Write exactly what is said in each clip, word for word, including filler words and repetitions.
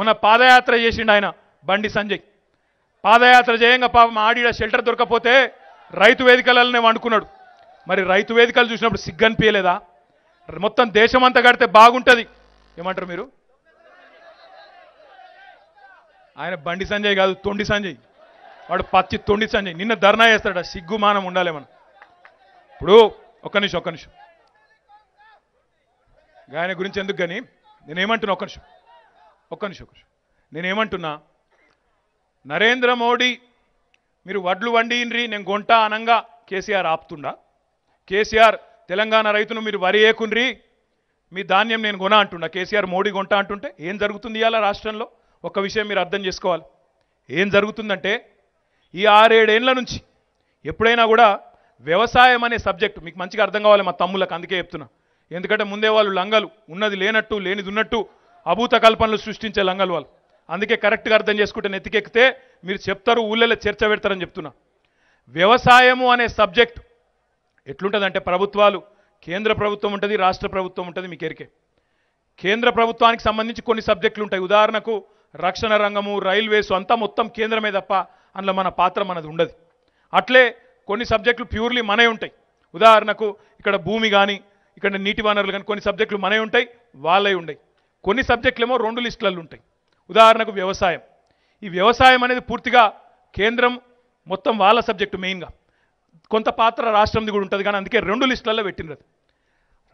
మొన్న పాదయాత్ర చేసిండు ఆయన బండి సంజయ్ పాదయాత్ర చేయంగా పాపం ఆడిడ షెల్టర్ దొరకపోతే రైతు వేదికలనే వండుకున్నాడు మరి రైతు వేదికలు చూసినప్పుడు సిగ్గు అనిపియలేదా మొత్తం దేశమంతా కడితే బాగుంటది ఏమంటారు మీరు ఆయన బండి సంజయ్ కాదు తొండి సంజయ్ వాడు పచ్చి తొండి సంజయ్ నిన్న ధర్నా చేస్తాడు సిగ్గుమానం ఉండాలి మనం ఇప్పుడు ఒక్క నిమిషం ఒక్క నిమిషం ఆయన గురించి ఎందుకు కానీ నేనేమంటున్నా ఒక్క నిమిషం ఒక్క నిమిషం ఒక్క నిమిషం నేనేమంటున్నా నరేంద్ర మోడీ మీరు వడ్లు వండినరి నేను కొంటా అనంగా కేసీఆర్ ఆపుతుండా కేసీఆర్ తెలంగాణ రైతును మీరు వరి ఏకునరి మీ ధాన్యం నేను కొనా అంటున్నా కేసీఆర్ మోడీ కొంటా అంటుంటే ఏం జరుగుతుంది ఇవాళ రాష్ట్రంలో ఒక్క విషయం మీరు అర్థం చేసుకోవాలి ఏం జరుగుతుందంటే ఈ ఆరేడేళ్ల నుంచి ఎప్పుడైనా కూడా వ్యవసాయం అనే సబ్జెక్ట్ మీకు మంచిగా అర్థం కావాలి మా తమ్ములకు అందుకే చెప్తున్నా ఎందుకంటే ముందే వాళ్ళు లంగలు ఉన్నది లేనట్టు లేనిది ఉన్నట్టు అభూత కల్పనలు సృష్టించే లంగలు వాళ్ళు అందుకే కరెక్ట్గా అర్థం చేసుకుంటే నెత్తికెక్కితే మీరు చెప్తారు ఊళ్ళలో చర్చ పెడతారని చెప్తున్నా వ్యవసాయము అనే సబ్జెక్ట్ ఎట్లుంటుందంటే ప్రభుత్వాలు కేంద్ర ప్రభుత్వం ఉంటుంది రాష్ట్ర ప్రభుత్వం ఉంటుంది మీకు ఎరికే కేంద్ర ప్రభుత్వానికి సంబంధించి కొన్ని సబ్జెక్టులు ఉంటాయి ఉదాహరణకు రక్షణ రంగము రైల్వేసు అంతా మొత్తం కేంద్రమే తప్ప అందులో మన పాత్ర మనది ఉండదు అట్లే కొన్ని సబ్జెక్టులు ప్యూర్లీ మనే ఉంటాయి ఉదాహరణకు ఇక్కడ భూమి కానీ ఇక్కడ నీటి వనరులు కానీ కొన్ని సబ్జెక్టులు మనే ఉంటాయి వాళ్ళే ఉండయి కొన్ని సబ్జెక్టులేమో రెండు లిస్టులలో ఉంటాయి ఉదాహరణకు వ్యవసాయం ఈ వ్యవసాయం అనేది పూర్తిగా కేంద్రం మొత్తం వాళ్ళ సబ్జెక్టు మెయిన్గా కొంత పాత్ర రాష్ట్రంది కూడా ఉంటుంది కానీ అందుకే రెండు లిస్టులలో పెట్టినది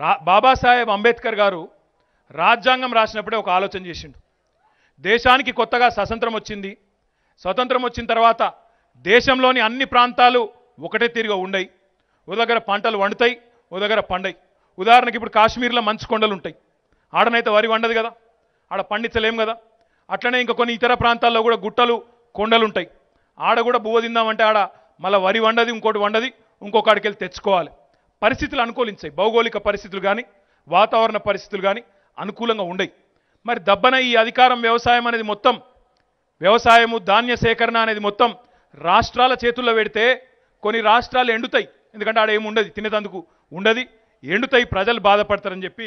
రా బాబాసాహెబ్ అంబేద్కర్ గారు రాజ్యాంగం రాసినప్పుడే ఒక ఆలోచన చేసిండు దేశానికి కొత్తగా స్వతంత్రం వచ్చింది స్వతంత్రం వచ్చిన తర్వాత దేశంలోని అన్ని ప్రాంతాలు ఒకటే తీరుగా ఉండయి ఓ దగ్గర పంటలు వండుతాయి ఓ దగ్గర పండయి ఉదాహరణకి ఇప్పుడు కాశ్మీర్లో మంచు కొండలు ఉంటాయి ఆడనైతే వరి వండదు కదా ఆడ పండించలేం కదా అట్లనే ఇంకా కొన్ని ఇతర ప్రాంతాల్లో కూడా గుట్టలు కొండలు ఉంటాయి ఆడ కూడా బువ్వ తిందామంటే ఆడ మళ్ళీ వరి వండది ఇంకోటి వండది ఇంకొకడికి వెళ్ళి తెచ్చుకోవాలి పరిస్థితులు అనుకూలించాయి భౌగోళిక పరిస్థితులు కానీ వాతావరణ పరిస్థితులు కానీ అనుకూలంగా ఉండయి మరి దబ్బన ఈ అధికారం వ్యవసాయం అనేది మొత్తం వ్యవసాయము ధాన్య సేకరణ అనేది మొత్తం రాష్ట్రాల చేతుల్లో పెడితే కొన్ని రాష్ట్రాలు ఎండుతాయి ఎందుకంటే ఆడ ఏమి ఉండదు తినేటందుకు ఉండదు ఎండుతాయి ప్రజలు బాధపడతారని చెప్పి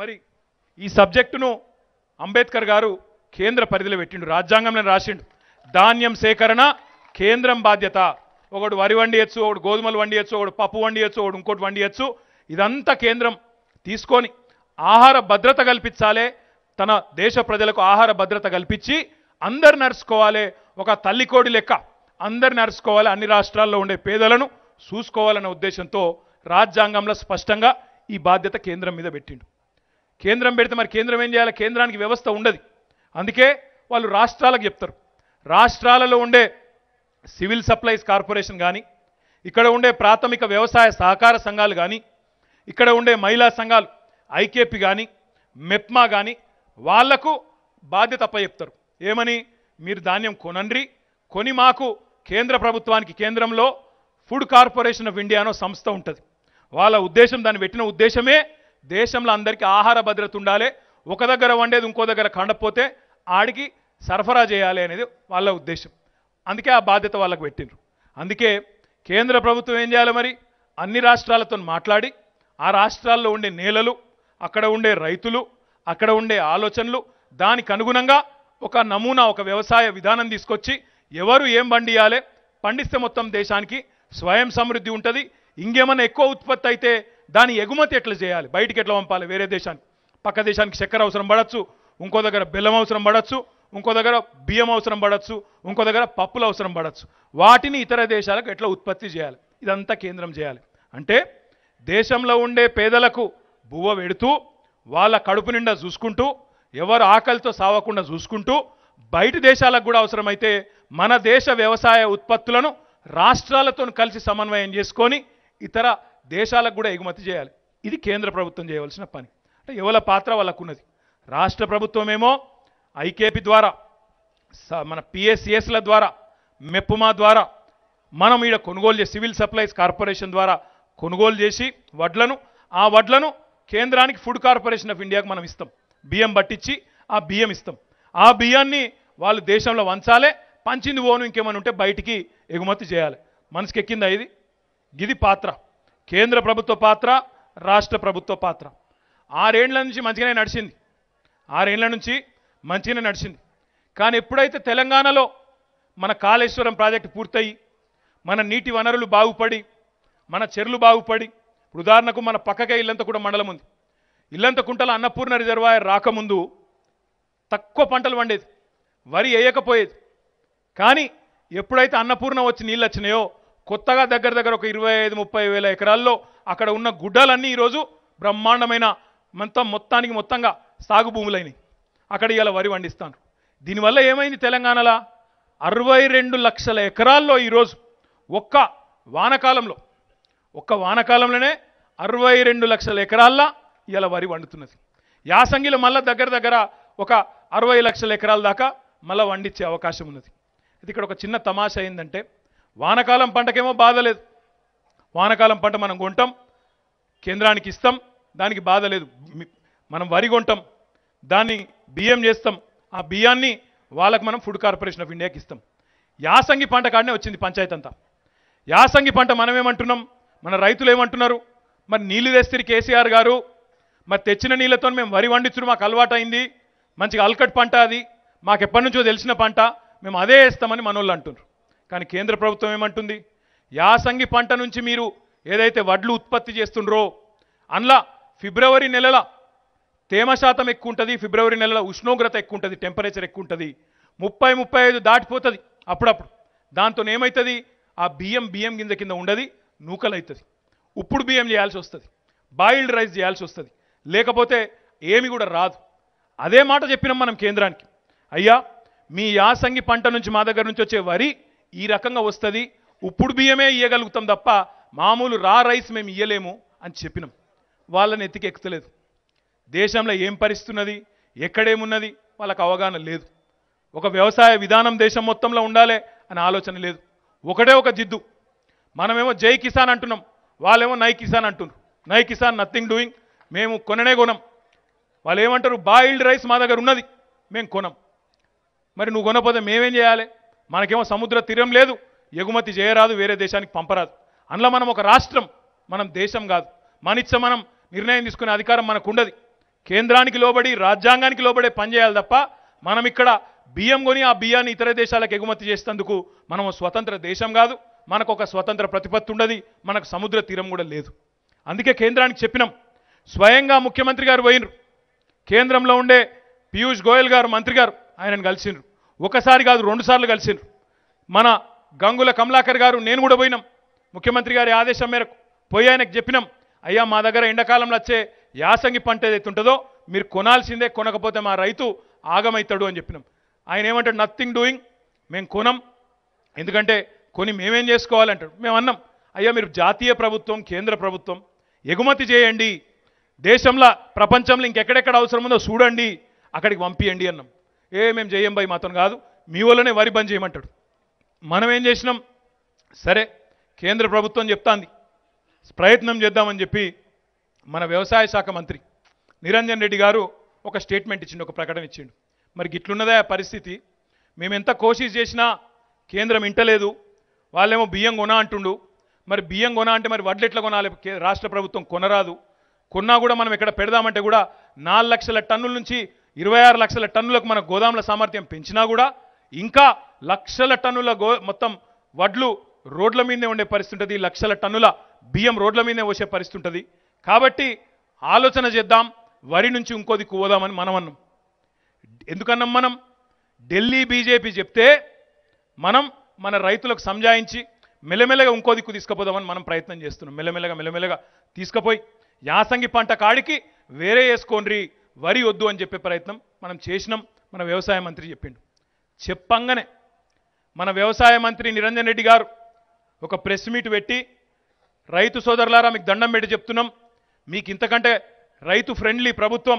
మరి ఈ సబ్జెక్టును అంబేద్కర్ గారు కేంద్ర పరిధిలో పెట్టిండు రాజ్యాంగంలో రాసిండు ధాన్యం సేకరణ కేంద్రం బాధ్యత ఒకడు వరి వండియచ్చు ఒకడు గోధుమలు వండియచ్చు ఒకడు పప్పు వండియచ్చు ఒకడు ఇంకోటి వండియచ్చు ఇదంతా కేంద్రం తీసుకొని ఆహార భద్రత కల్పించాలే తన దేశ ప్రజలకు ఆహార భద్రత కల్పించి అందరు నడుచుకోవాలి ఒక తల్లికోడి లెక్క అందరు నడుచుకోవాలి అన్ని రాష్ట్రాల్లో ఉండే పేదలను చూసుకోవాలనే ఉద్దేశంతో రాజ్యాంగంలో స్పష్టంగా ఈ బాధ్యత కేంద్రం మీద పెట్టిండు కేంద్రం పెడితే మరి కేంద్రం ఏం చేయాలి కేంద్రానికి వ్యవస్థ ఉండదు అందుకే వాళ్ళు రాష్ట్రాలకు చెప్తారు రాష్ట్రాలలో ఉండే సివిల్ సప్లైస్ కార్పొరేషన్ కానీ ఇక్కడ ఉండే ప్రాథమిక వ్యవసాయ సహకార సంఘాలు కానీ ఇక్కడ ఉండే మహిళా సంఘాలు ఐకేపీ కానీ మెప్మా కానీ వాళ్లకు బాధ్యత అప్పచెప్తారు ఏమని మీరు ధాన్యం కొనండి కొని మాకు కేంద్ర ప్రభుత్వానికి కేంద్రంలో ఫుడ్ కార్పొరేషన్ ఆఫ్ ఇండియా అనో సంస్థ ఉంటుంది వాళ్ళ ఉద్దేశం దాన్ని పెట్టిన ఉద్దేశమే దేశంలో అందరికీ ఆహార భద్రత ఉండాలి ఒక దగ్గర వండేది ఇంకో దగ్గర కండపోతే ఆడికి సరఫరా చేయాలి అనేది వాళ్ళ ఉద్దేశం అందుకే ఆ బాధ్యత వాళ్ళకు పెట్టిండ్రు అందుకే కేంద్ర ప్రభుత్వం ఏం చేయాలి మరి అన్ని రాష్ట్రాలతో మాట్లాడి ఆ రాష్ట్రాల్లో ఉండే నేలలు అక్కడ ఉండే రైతులు అక్కడ ఉండే ఆలోచనలు దానికి అనుగుణంగా ఒక నమూనా ఒక వ్యవసాయ విధానం తీసుకొచ్చి ఎవరు ఏం పండియాలి పండిస్తే మొత్తం దేశానికి స్వయం సమృద్ధి ఉంటుంది ఇంకేమన్నా ఎక్కువ ఉత్పత్తి అయితే దాని ఎగుమతి ఎట్లా చేయాలి బయటికి ఎట్లా పంపాలి వేరే దేశానికి పక్క దేశానికి చక్కెర అవసరం పడవచ్చు ఇంకో దగ్గర బెల్లం అవసరం పడవచ్చు ఇంకో దగ్గర బియ్యం అవసరం పడవచ్చు ఇంకో దగ్గర పప్పులు అవసరం పడవచ్చు వాటిని ఇతర దేశాలకు ఎట్లా ఉత్పత్తి చేయాలి ఇదంతా కేంద్రం చేయాలి అంటే దేశంలో ఉండే పేదలకు బువ్వ పెడుతూ వాళ్ళ కడుపు నిండా చూసుకుంటూ ఎవరు ఆకలితో సావకుండా చూసుకుంటూ బయట దేశాలకు కూడా అవసరమైతే మన దేశ వ్యవసాయ ఉత్పత్తులను రాష్ట్రాలతో కలిసి సమన్వయం చేసుకొని ఇతర దేశాలకు కూడా ఎగుమతి చేయాలి ఇది కేంద్ర ప్రభుత్వం చేయవలసిన పని అంటే ఎవరి పాత్ర వాళ్ళకున్నది రాష్ట్ర ప్రభుత్వమేమో ఐకేపీ ద్వారా మన పిఎస్సిఎస్ల ద్వారా మెప్మా ద్వారా మనం ఈడ కొనుగోలు చేసి సివిల్ సప్లైస్ కార్పొరేషన్ ద్వారా కొనుగోలు చేసి వడ్లను ఆ వడ్లను కేంద్రానికి ఫుడ్ కార్పొరేషన్ ఆఫ్ ఇండియాకు మనం ఇస్తాం బియ్యం పట్టించి ఆ బియ్యం ఇస్తాం ఆ బియ్యాన్ని వాళ్ళు దేశంలో వంచాలే పంచింది ఓను ఇంకేమైనా ఉంటే బయటికి ఎగుమతి చేయాలి మనసుకి ఎక్కిందా ఇది ఇది పాత్ర కేంద్ర ప్రభుత్వ పాత్ర రాష్ట్ర ప్రభుత్వ పాత్ర ఆరేళ్ల నుంచి మంచిగానే నడిచింది ఆరేళ్ల నుంచి మంచినే నడిచింది కానీ ఎప్పుడైతే తెలంగాణలో మన కాళేశ్వరం ప్రాజెక్ట్ పూర్తయి మన నీటి వనరులు బాగుపడి మన చెర్లు బాగుపడి ఉదాహరణకు మన పక్కకే ఇల్లంత కూడా మండలం ఉంది ఇల్లంత కుంటల అన్నపూర్ణ రిజర్వాయర్ రాకముందు తక్కువ పంటలు వండేది వరి వేయకపోయేది కానీ ఎప్పుడైతే అన్నపూర్ణ వచ్చి నీళ్ళు వచ్చినాయో కొత్తగా దగ్గర దగ్గర ఒక ఇరవై ఐదు ముప్పై వేల ఎకరాల్లో అక్కడ ఉన్న గుడ్డలన్నీ ఈ రోజు బ్రహ్మాండమైన మంతం మొత్తానికి మొత్తంగా సాగు భూములైనవి అక్కడ ఇయాల వరి వండిస్తాను దీనివల్ల ఏమైంది తెలంగాణలో అరవై రెండు లక్షల ఎకరాల్లో ఈ రోజు ఒక్క వానకాలంలో ఒక్క వానకాలంలోనే అరవై రెండు లక్షల ఎకరాల్లో ఇయాల వరి వండుతున్నది యాసంగిలో మళ్ళా దగ్గర దగ్గర ఒక అరవై లక్షల ఎకరాల దాకా మళ్ళా వండిచ్చే అవకాశం ఉన్నది ఇది ఇక్కడ ఒక చిన్న తమాషా ఏందంటే వానకాలం పంటకేమో బాధ లేదు వానకాలం పంట మనం కొంటాం కేంద్రానికి ఇస్తాం దానికి బాధ లేదు మనం వరి కొంటాం దాన్ని బియ్యం చేస్తాం ఆ బియ్యాన్ని వాళ్ళకి మనం ఫుడ్ కార్పొరేషన్ ఆఫ్ ఇండియాకి ఇస్తాం యాసంగి పంట కాడనే వచ్చింది పంచాయతీ అంతా యాసంగి పంట మనం ఏమంటున్నాం మన రైతులు ఏమంటున్నారు మరి నీళ్ళు తెస్తే కేసీఆర్ గారు మరి తెచ్చిన నీళ్ళతో మేము వరి వండించడం మాకు అలవాటు అయింది మంచిగా అల్కట్ పంట అది మాకు ఎప్పటి నుంచో తెలిసిన పంట మేము అదే వేస్తామని మనోళ్ళు అంటున్నారు కానీ కేంద్ర ప్రభుత్వం ఏమంటుంది యాసంగి పంట నుంచి మీరు ఏదైతే వడ్లు ఉత్పత్తి చేస్తుండ్రో అందులో ఫిబ్రవరి నెలల తేమ శాతం ఎక్కువ ఉంటుంది ఫిబ్రవరి నెలలో ఉష్ణోగ్రత ఎక్కువ ఉంటుంది టెంపరేచర్ ఎక్కువ ఉంటుంది ముప్పై ముప్పై ఐదు దాటిపోతుంది అప్పుడప్పుడు దాంతో ఏమవుతుంది ఆ బియ్యం బియ్యం గింజ కింద ఉండదు నూకలవుతుంది ఉప్పుడు బియ్యం చేయాల్సి వస్తుంది బాయిల్డ్ రైస్ చేయాల్సి వస్తుంది లేకపోతే ఏమి కూడా రాదు అదే మాట చెప్పినాం మనం కేంద్రానికి అయ్యా మీ యాసంగి పంట నుంచి మా దగ్గర నుంచి వచ్చే వరి ఈ రకంగా వస్తుంది ఉప్పుడు బియ్యమే ఇయ్యగలుగుతాం తప్ప మామూలు రా రైస్ మేము ఇయ్యలేము అని చెప్పినాం వాళ్ళని ఎత్తికి ఎక్కుతలేదు దేశంలో ఏం పరిస్థితున్నది ఎక్కడేమున్నది వాళ్ళకు అవగాహన లేదు ఒక వ్యవసాయ విధానం దేశం మొత్తంలో ఉండాలి అనే ఆలోచన లేదు ఒకటే ఒక జిద్దు మనమేమో జై కిసాన్ అంటున్నాం వాళ్ళేమో నై కిసాన్ అంటున్నారు నై కిసాన్ నథింగ్ డూయింగ్ మేము కొననే కొనం వాళ్ళు ఏమంటారు బాయిల్డ్ రైస్ మా దగ్గర ఉన్నది మేము కొనం మరి నువ్వు కొనకపోతే మేమేం చేయాలి మనకేమో సముద్ర తీరం లేదు ఎగుమతి చేయరాదు వేరే దేశానికి పంపరాదు అందులో మనం ఒక రాష్ట్రం మనం దేశం కాదు మనిచ్చ మనం నిర్ణయం తీసుకునే అధికారం మనకు ఉండదు కేంద్రానికి లోబడి రాజ్యాంగానికి లోబడే పనిచేయాలి తప్ప మనం ఇక్కడ బియ్యం కొని ఆ బియ్యాన్ని ఇతర దేశాలకు ఎగుమతి చేసేందుకు మనం స్వతంత్ర దేశం కాదు మనకు ఒక స్వతంత్ర ప్రతిపత్తి ఉండదు మనకు సముద్ర తీరం కూడా లేదు అందుకే కేంద్రానికి చెప్పినాం స్వయంగా ముఖ్యమంత్రి గారు పోయినరు కేంద్రంలో ఉండే పీయూష్ గోయల్ గారు మంత్రి గారు ఆయనను కలిసినరు ఒకసారి కాదు రెండు సార్లు కలిసినరు మన గంగుల కమలాకర్ గారు నేను కూడా పోయినాం ముఖ్యమంత్రి గారి ఆదేశం మేరకు పోయి ఆయనకు చెప్పినాం అయ్యా మా దగ్గర ఎండాకాలంలో వచ్చే యాసంగి పంట ఏదైతే ఉంటుందో మీరు కొనాల్సిందే కొనకపోతే మా రైతు ఆగమవుతాడు అని చెప్పినాం ఆయన ఏమంటాడు నథింగ్ డూయింగ్ మేము కొనం ఎందుకంటే కొని మేమేం చేసుకోవాలంటాడు మేము అన్నాం అయ్యా మీరు జాతీయ ప్రభుత్వం కేంద్ర ప్రభుత్వం ఎగుమతి చేయండి దేశంలో ప్రపంచంలో ఇంకెక్కడెక్కడ అవసరం ఉందో చూడండి అక్కడికి పంపియండి అన్నాం ఏ మేము జయం భయ్ మాత్రం కాదు మీ వల్లనే వరి బంద్ చేయమంటాడు మనం ఏం చేసినాం సరే కేంద్ర ప్రభుత్వం చెప్తాంది ప్రయత్నం చేద్దామని చెప్పి మన వ్యవసాయ శాఖ మంత్రి నిరంజన్ రెడ్డి గారు ఒక స్టేట్మెంట్ ఇచ్చిండు ఒక ప్రకటన ఇచ్చిండు మరి గిట్లున్నదే ఆ పరిస్థితి మేము ఎంత కోషిష్ చేసినా కేంద్రం ఇంటలేదు వాళ్ళేమో బియ్యం కొన అంటుండు మరి బియ్యం కొన అంటే మరి వడ్లు ఎట్లా కొనాలి రాష్ట్ర ప్రభుత్వం కొనరాదు కొన్నా కూడా మనం ఇక్కడ పెడదామంటే కూడా నాలుగు లక్షల టన్నుల నుంచి ఇరవై ఆరు లక్షల టన్నులకు మన గోదాముల సామర్థ్యం పెంచినా కూడా ఇంకా లక్షల టన్నుల గో మొత్తం వడ్లు రోడ్ల మీదే ఉండే పరిస్థితి ఉంటుంది లక్షల టన్నుల బియ్యం రోడ్ల మీదే వచ్చే పరిస్థితి ఉంటుంది కాబట్టి ఆలోచన చేద్దాం వరి నుంచి ఇంకోది కూదామని మనం అన్నాం ఎందుకన్నాం మనం ఢిల్లీ బీజేపీ చెప్తే మనం మన రైతులకు సంజాయించి మెల్లమెల్లగా ఇంకో దిక్కు తీసుకుపోదామని మనం ప్రయత్నం చేస్తున్నాం మెల్లమెల్లగా మెల్లమెల్లగా తీసుకుపోయి యాసంగి పంట కాడికి వేరే వేసుకోండి వరి వద్దు అని చెప్పే ప్రయత్నం మనం చేసినాం మన వ్యవసాయ మంత్రి చెప్పిండు చెప్పంగానే మన వ్యవసాయ మంత్రి నిరంజన్ రెడ్డి గారు ఒక ప్రెస్ మీట్ పెట్టి రైతు సోదరులారా మీకు దండం పెట్టి చెప్తున్నాం మీకు ఇంతకంటే రైతు ఫ్రెండ్లీ ప్రభుత్వం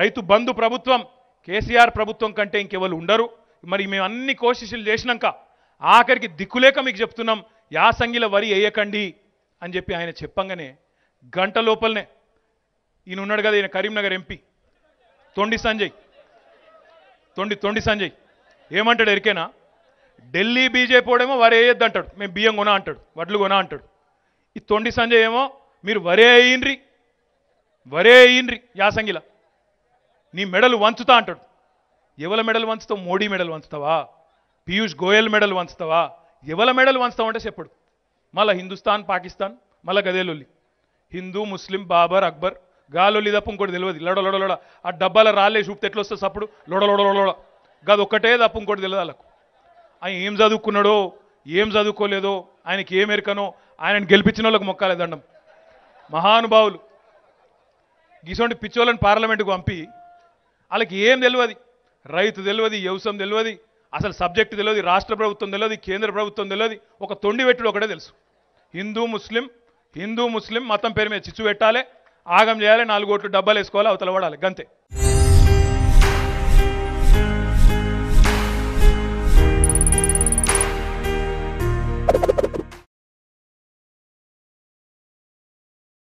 రైతు బంధు ప్రభుత్వం కేసీఆర్ ప్రభుత్వం కంటే ఇంకెవరు ఉండరు మరి మేము అన్ని కోషిషులు చేసినాక ఆఖరికి దిక్కులేక మీకు చెప్తున్నాం యాసంగిల వరి వేయకండి అని చెప్పి ఆయన చెప్పంగానే గంట లోపలనే ఈయన ఉన్నాడు కదా ఈయన కరీంనగర్ ఎంపీ తొండి సంజయ్ తొండి తొండి సంజయ్ ఏమంటాడు ఎరికేనా ఢిల్లీ బీజేపీ వాడేమో వరి వేయద్దు అంటాడు మేము బియ్యం కొనా అంటాడు వడ్లు కొనా అంటాడు ఈ తొండి సంజయ్ ఏమో మీరు వరే అయ్యిండ్రి వరే అయ్యిండ్రి యాసంగిల నీ మెడలు వంచుతా అంటాడు ఎవల మెడల్ వంచుతావు? మోడీ మెడల్ వంచుతావా? పీయూష్ గోయల్ మెడల్ వంచుతావా? ఎవల మెడల్ వంచుతావంటే చెప్పడు. మళ్ళీ హిందుస్థాన్ పాకిస్తాన్ మళ్ళీ గదేలొల్లి, హిందూ ముస్లిం బాబర్ అక్బర్ గాలొల్లి తప్ప ఇంకోటి తెలియదు. లొడ లొడ లొడ ఆ డబ్బాల రాళ్ళే చూపితే ఎట్లా వస్తుంది సప్పుడు? లొడ లొడ లొడ గది ఒక్కటే తప్ప ఇంకోటి తెలియదు వాళ్ళకు. ఆయన ఏం చదువుకున్నాడో ఏం చదువుకోలేదో ఆయనకి ఏం ఎరకనో ఆయనను గెలిపించిన వాళ్ళకి మొక్కాలే దండం. మహానుభావులు గీసోంటి పిచ్చోళ్ళని పార్లమెంటుకు పంపి వాళ్ళకి ఏం తెలియదు, రైతు తెలియదు, వ్యవసాయం తెలియదు, అసలు సబ్జెక్టు తెలియదు, రాష్ట్ర ప్రభుత్వం తెలియదు, కేంద్ర ప్రభుత్వం తెలియదు, ఒక తొండి పెట్టుడు ఒకటే తెలుసు. హిందూ ముస్లిం హిందూ ముస్లిం మతం పేరు మీద చిచ్చు పెట్టాలి, ఆగం చేయాలి, నాలుగు ఓట్లు డబ్బాలు వేసుకోవాలి, అవతల పడాలి, గంతే.